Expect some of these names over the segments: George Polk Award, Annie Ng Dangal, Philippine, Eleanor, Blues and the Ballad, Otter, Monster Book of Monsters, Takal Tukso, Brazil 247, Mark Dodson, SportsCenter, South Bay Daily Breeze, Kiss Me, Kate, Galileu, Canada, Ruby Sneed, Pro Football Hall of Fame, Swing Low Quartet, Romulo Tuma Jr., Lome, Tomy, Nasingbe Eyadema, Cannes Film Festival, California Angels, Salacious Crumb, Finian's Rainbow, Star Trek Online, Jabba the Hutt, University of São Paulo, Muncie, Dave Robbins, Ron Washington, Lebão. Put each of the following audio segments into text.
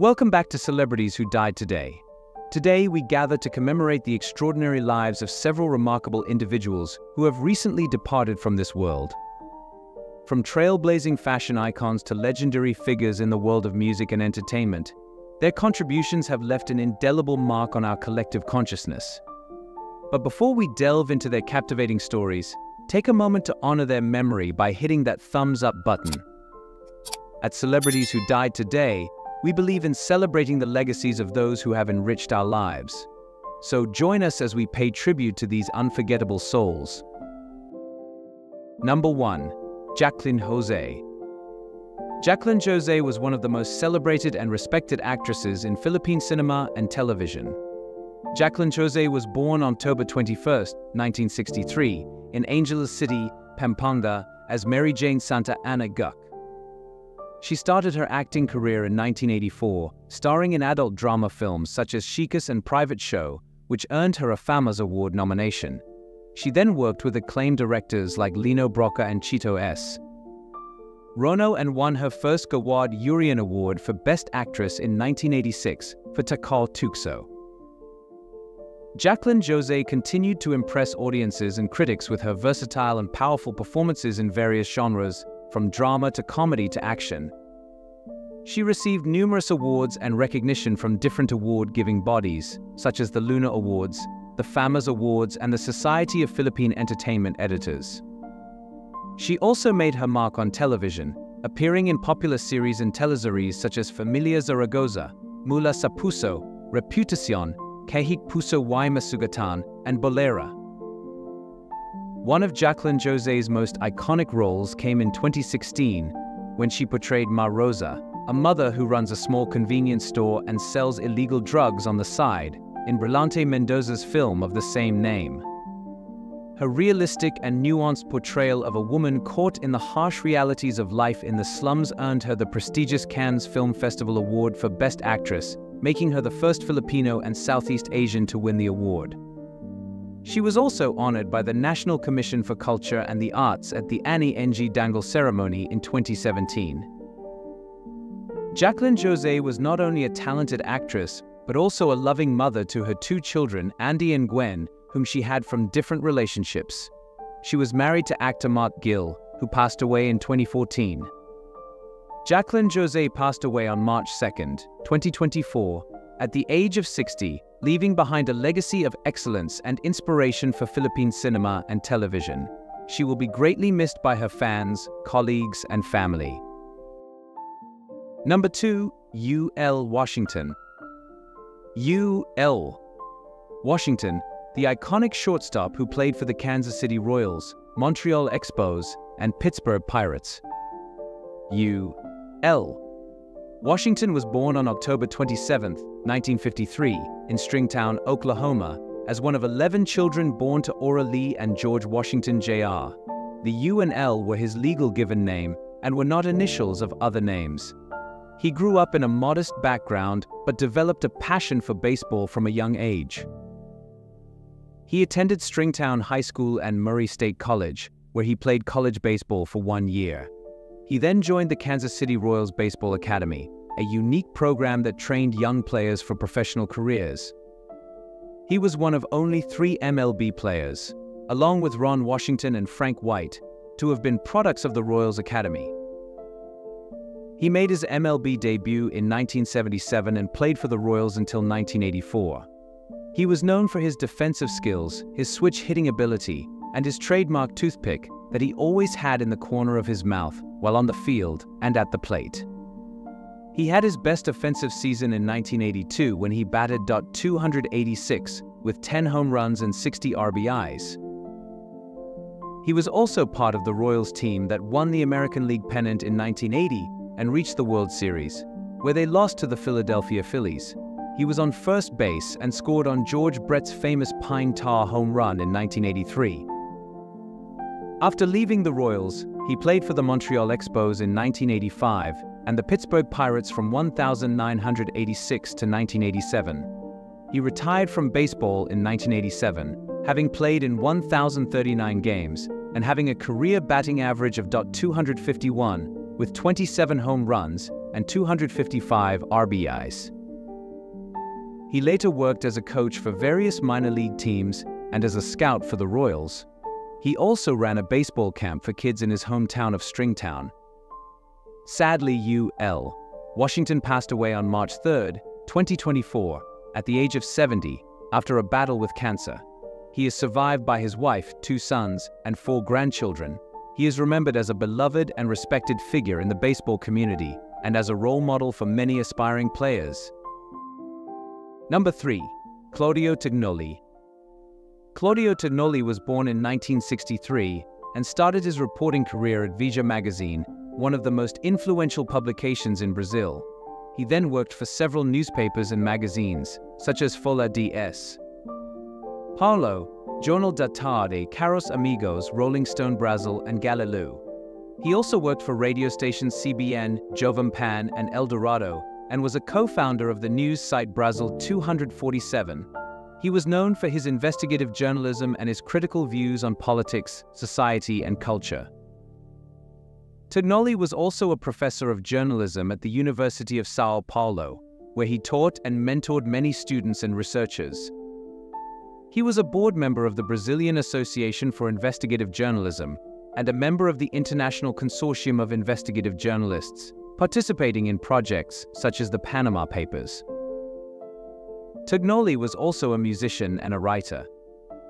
Welcome back to Celebrities Who Died Today. Today we gather to commemorate the extraordinary lives of several remarkable individuals who have recently departed from this world. From trailblazing fashion icons to legendary figures in the world of music and entertainment, their contributions have left an indelible mark on our collective consciousness. But before we delve into their captivating stories, take a moment to honor their memory by hitting that thumbs up button. At Celebrities Who Died Today, we believe in celebrating the legacies of those who have enriched our lives. So join us as we pay tribute to these unforgettable souls. Number 1. Jaclyn Jose. Jaclyn Jose was one of the most celebrated and respected actresses in Philippine cinema and television. Jaclyn Jose was born on October 21, 1963, in Angeles City, Pampanga, as Mary Jane Santa Ana Guc. She started her acting career in 1984, starring in adult drama films such as Chicas and Private Show, which earned her a FAMAS Award nomination. She then worked with acclaimed directors like Lino Broca and Chito S. Rono and won her first Gawad Urian Award for Best Actress in 1986 for Takal Tukso. Jaclyn Jose continued to impress audiences and critics with her versatile and powerful performances in various genres, from drama to comedy to action. She received numerous awards and recognition from different award-giving bodies, such as the Luna Awards, the FAMAS Awards, and the Society of Philippine Entertainment Editors. She also made her mark on television, appearing in popular series and teleseries such as Familia Zaragoza, Mula sa Puso, Reputacion, Kahit Puso y Masugatan, and Bolera. One of Jaclyn Jose's most iconic roles came in 2016, when she portrayed Ma' Rosa, a mother who runs a small convenience store and sells illegal drugs on the side, in Brilante Mendoza's film of the same name. Her realistic and nuanced portrayal of a woman caught in the harsh realities of life in the slums earned her the prestigious Cannes Film Festival Award for Best Actress, making her the first Filipino and Southeast Asian to win the award. She was also honored by the National Commission for Culture and the Arts at the Annie Ng Dangal ceremony in 2017. Jaclyn Jose was not only a talented actress, but also a loving mother to her two children, Andy and Gwen, whom she had from different relationships. She was married to actor Mark Gill, who passed away in 2014. Jaclyn Jose passed away on March 2, 2024, at the age of 60, leaving behind a legacy of excellence and inspiration for Philippine cinema and television. She will be greatly missed by her fans, colleagues, and family. Number 2. U.L. Washington. U.L. Washington, the iconic shortstop who played for the Kansas City Royals, Montreal Expos, and Pittsburgh Pirates. U.L. Washington was born on October 27, 1953, in Stringtown, Oklahoma, as one of 11 children born to Ora Lee and George Washington, Jr. The U and L were his legal given name and were not initials of other names. He grew up in a modest background but developed a passion for baseball from a young age. He attended Stringtown High School and Murray State College, where he played college baseball for 1 year. He then joined the Kansas City Royals Baseball Academy, a unique program that trained young players for professional careers. He was one of only 3 MLB players, along with Ron Washington and Frank White, to have been products of the Royals Academy. He made his MLB debut in 1977 and played for the Royals until 1984. He was known for his defensive skills, his switch-hitting ability, and his trademark toothpick that he always had in the corner of his mouth while on the field and at the plate. He had his best offensive season in 1982 when he batted .286 with 10 home runs and 60 RBIs. He was also part of the Royals team that won the American League pennant in 1980 and reached the World Series, where they lost to the Philadelphia Phillies. He was on first base and scored on George Brett's famous Pine Tar home run in 1983. After leaving the Royals, he played for the Montreal Expos in 1985 and the Pittsburgh Pirates from 1986 to 1987. He retired from baseball in 1987, having played in 1,039 games and having a career batting average of .251 with 27 home runs and 255 RBIs. He later worked as a coach for various minor league teams and as a scout for the Royals. He also ran a baseball camp for kids in his hometown of Stringtown. Sadly, U.L. Washington passed away on March 3, 2024, at the age of 70, after a battle with cancer. He is survived by his wife, 2 sons, and 4 grandchildren. He is remembered as a beloved and respected figure in the baseball community and as a role model for many aspiring players. Number 3. Claudio Tognolli. Claudio Tognolli was born in 1963 and started his reporting career at Veja magazine, one of the most influential publications in Brazil. He then worked for several newspapers and magazines, such as Folha de S. Paulo, Jornal da Tarde, Caros Amigos, Rolling Stone Brazil, and Galileu. He also worked for radio stations CBN, Jovem Pan, and El Dorado, and was a co-founder of the news site Brazil 247. He was known for his investigative journalism and his critical views on politics, society, and culture. Tognolli was also a professor of journalism at the University of São Paulo, where he taught and mentored many students and researchers. He was a board member of the Brazilian Association for Investigative Journalism and a member of the International Consortium of Investigative Journalists, participating in projects such as the Panama Papers. Tognolli was also a musician and a writer.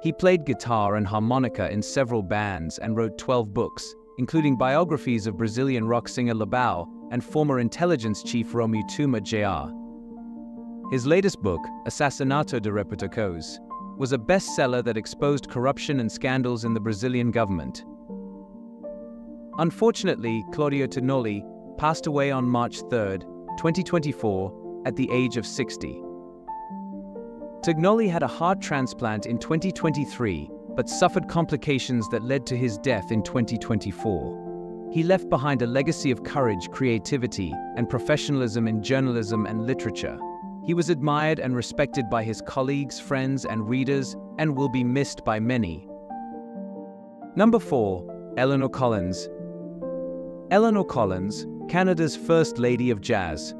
He played guitar and harmonica in several bands and wrote 12 books, including biographies of Brazilian rock singer Lebão and former intelligence chief Romulo Tuma Jr. His latest book, Assassinato de Repetacos, was a bestseller that exposed corruption and scandals in the Brazilian government. Unfortunately, Claudio Tognolli passed away on March 3, 2024, at the age of 60. Tognolli had a heart transplant in 2023, but suffered complications that led to his death in 2024. He left behind a legacy of courage, creativity, and professionalism in journalism and literature. He was admired and respected by his colleagues, friends, and readers, and will be missed by many. Number 4. Eleanor Collins. Eleanor Collins, Canada's First Lady of Jazz.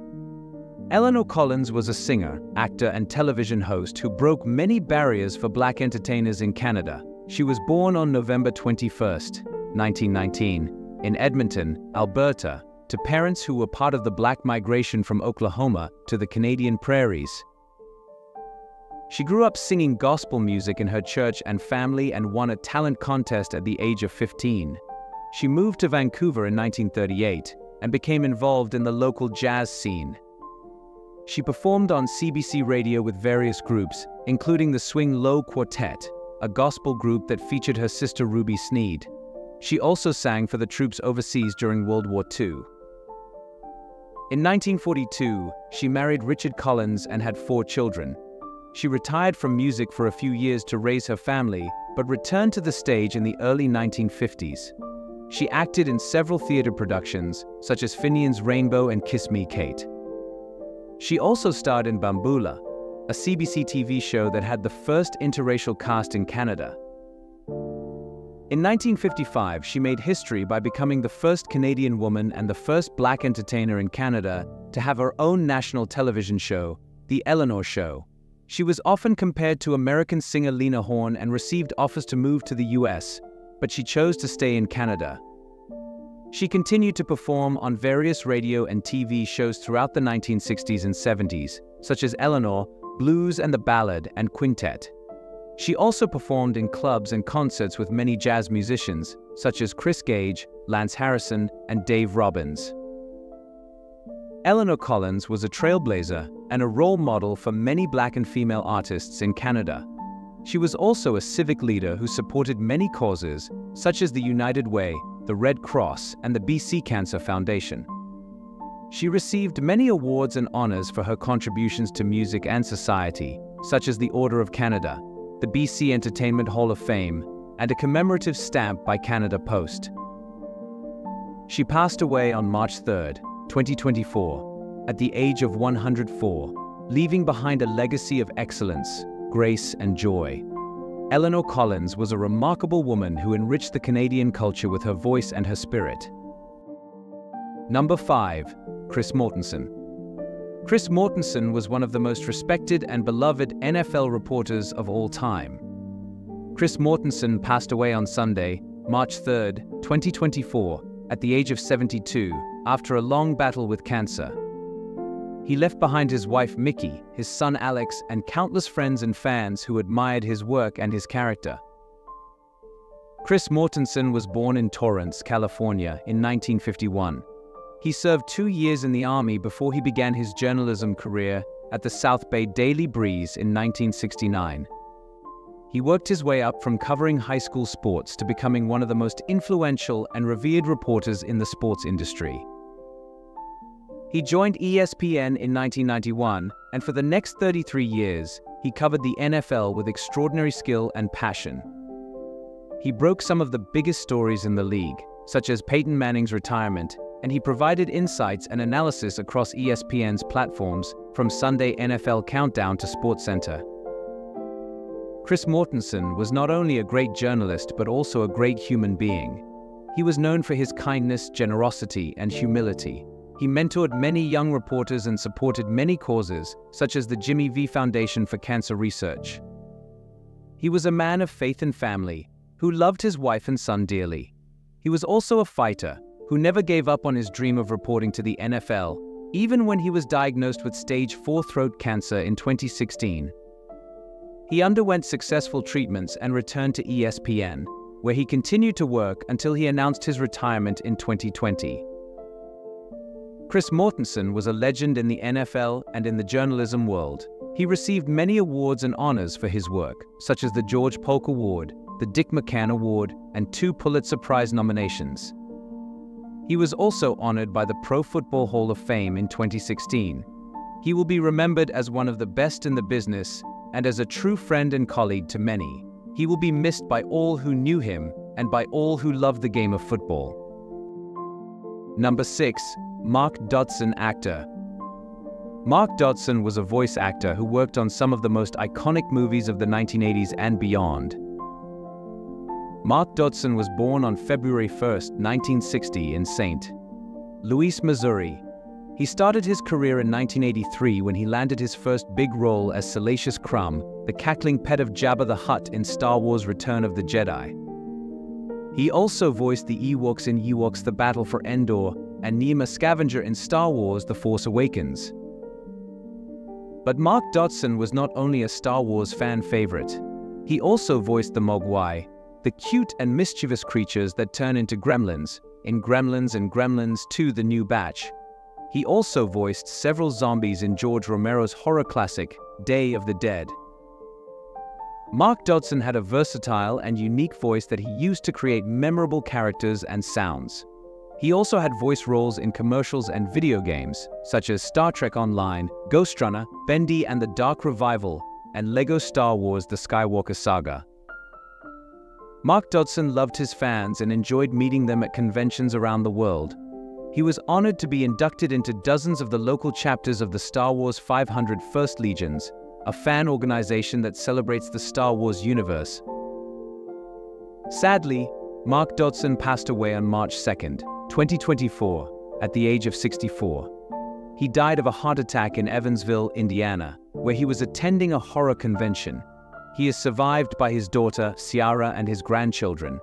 Eleanor Collins was a singer, actor, and television host who broke many barriers for black entertainers in Canada. She was born on November 21, 1919, in Edmonton, Alberta, to parents who were part of the black migration from Oklahoma to the Canadian prairies. She grew up singing gospel music in her church and family and won a talent contest at the age of 15. She moved to Vancouver in 1938 and became involved in the local jazz scene. She performed on CBC Radio with various groups, including the Swing Low Quartet, a gospel group that featured her sister Ruby Sneed. She also sang for the troops overseas during World War II. In 1942, she married Richard Collins and had 4 children. She retired from music for a few years to raise her family, but returned to the stage in the early 1950s. She acted in several theater productions, such as Finian's Rainbow and Kiss Me, Kate. She also starred in Bambula, a CBC TV show that had the first interracial cast in Canada. In 1955, she made history by becoming the first Canadian woman and the first black entertainer in Canada to have her own national television show, The Eleanor Show. She was often compared to American singer Lena Horne and received offers to move to the U.S., but she chose to stay in Canada. She continued to perform on various radio and TV shows throughout the 1960s and 70s, such as Eleanor, Blues and the Ballad, and Quintet. She also performed in clubs and concerts with many jazz musicians, such as Chris Gage, Lance Harrison, and Dave Robbins. Eleanor Collins was a trailblazer and a role model for many black and female artists in Canada. She was also a civic leader who supported many causes, such as the United Way, the Red Cross, and the BC Cancer Foundation. She received many awards and honors for her contributions to music and society, such as the Order of Canada, the BC Entertainment Hall of Fame, and a commemorative stamp by Canada Post. She passed away on March 3, 2024, at the age of 104, leaving behind a legacy of excellence, grace, and joy. Eleanor Collins was a remarkable woman who enriched the Canadian culture with her voice and her spirit. Number 5. Chris Mortensen. Chris Mortensen was one of the most respected and beloved NFL reporters of all time. Chris Mortensen passed away on Sunday, March 3, 2024, at the age of 72, after a long battle with cancer. He left behind his wife Mickey, his son Alex, and countless friends and fans who admired his work and his character. Chris Mortensen was born in Torrance, California, in 1951. He served 2 years in the Army before he began his journalism career at the South Bay Daily Breeze in 1969. He worked his way up from covering high school sports to becoming one of the most influential and revered reporters in the sports industry. He joined ESPN in 1991, and for the next 33 years, he covered the NFL with extraordinary skill and passion. He broke some of the biggest stories in the league, such as Peyton Manning's retirement, and he provided insights and analysis across ESPN's platforms, from Sunday NFL Countdown to SportsCenter. Chris Mortensen was not only a great journalist but also a great human being. He was known for his kindness, generosity, and humility. He mentored many young reporters and supported many causes, such as the Jimmy V Foundation for Cancer Research. He was a man of faith and family, who loved his wife and son dearly. He was also a fighter, who never gave up on his dream of reporting to the NFL, even when he was diagnosed with stage 4 throat cancer in 2016. He underwent successful treatments and returned to ESPN, where he continued to work until he announced his retirement in 2020. Chris Mortensen was a legend in the NFL and in the journalism world. He received many awards and honors for his work, such as the George Polk Award, the Dick McCann Award, and 2 Pulitzer Prize nominations. He was also honored by the Pro Football Hall of Fame in 2016. He will be remembered as one of the best in the business and as a true friend and colleague to many. He will be missed by all who knew him and by all who loved the game of football. Number 6. Mark Dodson, actor. Mark Dodson was a voice actor who worked on some of the most iconic movies of the 1980s and beyond. Mark Dodson was born on February 1, 1960 in St. Louis, Missouri. He started his career in 1983 when he landed his first big role as Salacious Crumb, the cackling pet of Jabba the Hutt in Star Wars Return of the Jedi. He also voiced the Ewoks in Ewoks: The Battle for Endor and Neema Scavenger in Star Wars: The Force Awakens. But Mark Dodson was not only a Star Wars fan favorite. He also voiced the Mogwai, the cute and mischievous creatures that turn into gremlins, in Gremlins and Gremlins 2: The New Batch. He also voiced several zombies in George Romero's horror classic, Day of the Dead. Mark Dodson had a versatile and unique voice that he used to create memorable characters and sounds. He also had voice roles in commercials and video games, such as Star Trek Online, Ghost Runner, Bendy and the Dark Revival, and LEGO Star Wars: The Skywalker Saga. Mark Dodson loved his fans and enjoyed meeting them at conventions around the world. He was honored to be inducted into dozens of the local chapters of the Star Wars 500 First Legions, a fan organization that celebrates the Star Wars universe. Sadly, Mark Dodson passed away on March 2, 2024, at the age of 64. He died of a heart attack in Evansville, Indiana, where he was attending a horror convention. He is survived by his daughter, Ciara, and his grandchildren.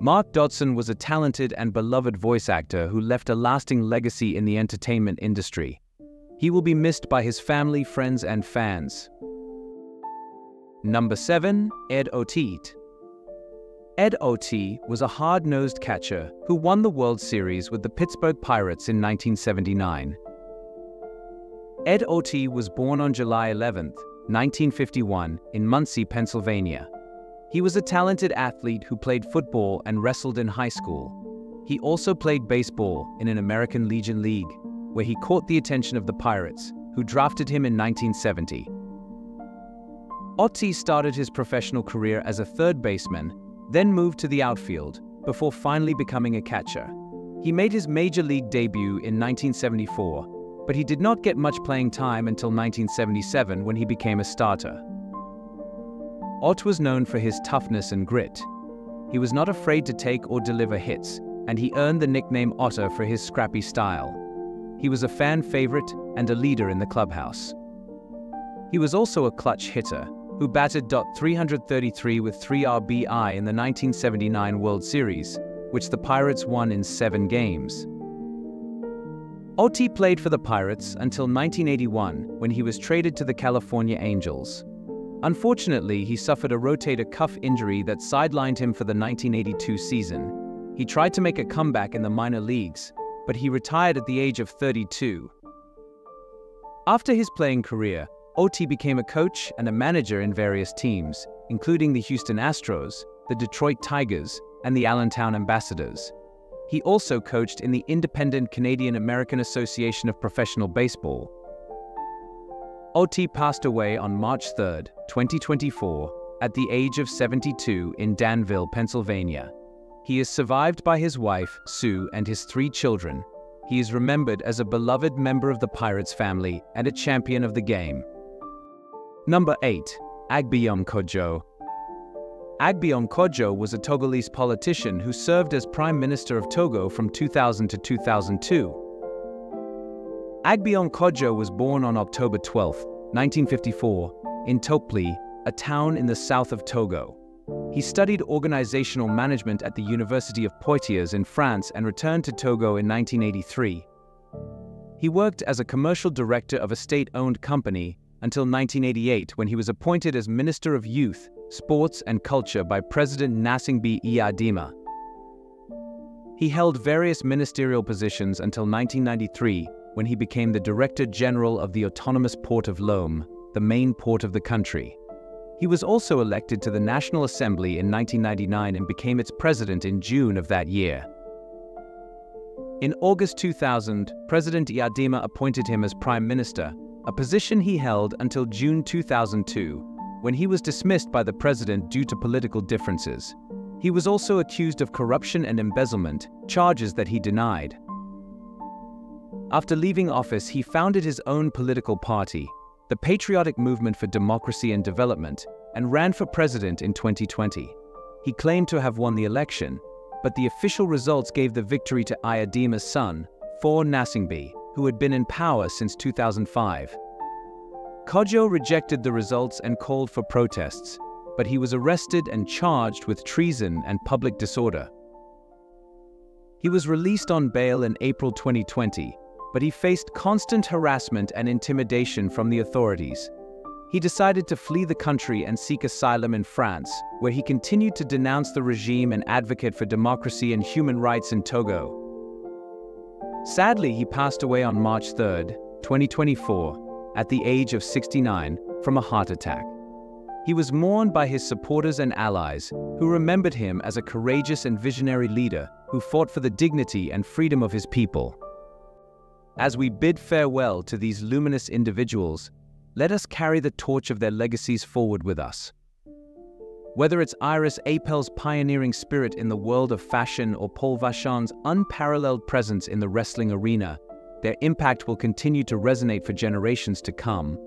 Mark Dodson was a talented and beloved voice actor who left a lasting legacy in the entertainment industry. He will be missed by his family, friends, and fans. Number 7. Ed Oteet. Ed Oteet was a hard-nosed catcher who won the World Series with the Pittsburgh Pirates in 1979. Ed Oteet was born on July 11, 1951, in Muncie, Pennsylvania. He was a talented athlete who played football and wrestled in high school. He also played baseball in an American Legion League, where he caught the attention of the Pirates, who drafted him in 1970. Oteet started his professional career as a third baseman, then moved to the outfield, before finally becoming a catcher. He made his major league debut in 1974. But he did not get much playing time until 1977 when he became a starter. Oteet was known for his toughness and grit. He was not afraid to take or deliver hits, and he earned the nickname Otter for his scrappy style. He was a fan favorite and a leader in the clubhouse. He was also a clutch hitter, who batted .333 with 3 RBI in the 1979 World Series, which the Pirates won in 7 games. Oteet played for the Pirates until 1981, when he was traded to the California Angels. Unfortunately, he suffered a rotator cuff injury that sidelined him for the 1982 season. He tried to make a comeback in the minor leagues, but he retired at the age of 32. After his playing career, Oteet became a coach and a manager in various teams, including the Houston Astros, the Detroit Tigers, and the Allentown Ambassadors. He also coached in the Independent Canadian American Association of Professional Baseball. Oteet passed away on March 3, 2024, at the age of 72 in Danville, Pennsylvania. He is survived by his wife, Sue, and his 3 children. He is remembered as a beloved member of the Pirates family and a champion of the game. Number 8. Agbion Kodjo. Agbion Kodjo was a Togolese politician who served as Prime Minister of Togo from 2000 to 2002. Agbion Kodjo was born on October 12, 1954, in Topli, a town in the south of Togo. He studied organizational management at the University of Poitiers in France and returned to Togo in 1983. He worked as a commercial director of a state-owned company until 1988, when he was appointed as Minister of Youth, Sports and Culture by President Nasingbe Eyadema. He held various ministerial positions until 1993, when he became the Director General of the autonomous port of Lome, the main port of the country. He was also elected to the National Assembly in 1999 and became its president in June of that year. In August 2000, President Eyadema appointed him as Prime Minister, a position he held until June 2002, when he was dismissed by the president due to political differences. He was also accused of corruption and embezzlement, charges that he denied. After leaving office, he founded his own political party, the Patriotic Movement for Democracy and Development, and ran for president in 2020. He claimed to have won the election, but the official results gave the victory to Eyadema's son, Faure Gnassingbé, who had been in power since 2005. Kodjo rejected the results and called for protests, but he was arrested and charged with treason and public disorder. He was released on bail in April 2020, but he faced constant harassment and intimidation from the authorities. He decided to flee the country and seek asylum in France, where he continued to denounce the regime and advocate for democracy and human rights in Togo. Sadly, he passed away on March 3, 2024, at the age of 69, from a heart attack. He was mourned by his supporters and allies, who remembered him as a courageous and visionary leader who fought for the dignity and freedom of his people. As we bid farewell to these luminous individuals, let us carry the torch of their legacies forward with us. Whether it's Iris Apel's pioneering spirit in the world of fashion or Paul Vachon's unparalleled presence in the wrestling arena, their impact will continue to resonate for generations to come.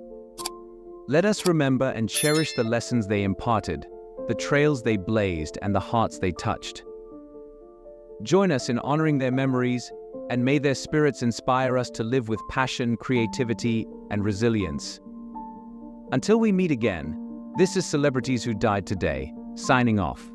Let us remember and cherish the lessons they imparted, the trails they blazed, and the hearts they touched. Join us in honoring their memories, and may their spirits inspire us to live with passion, creativity, and resilience. Until we meet again, this is Celebrities Who Died Today, signing off.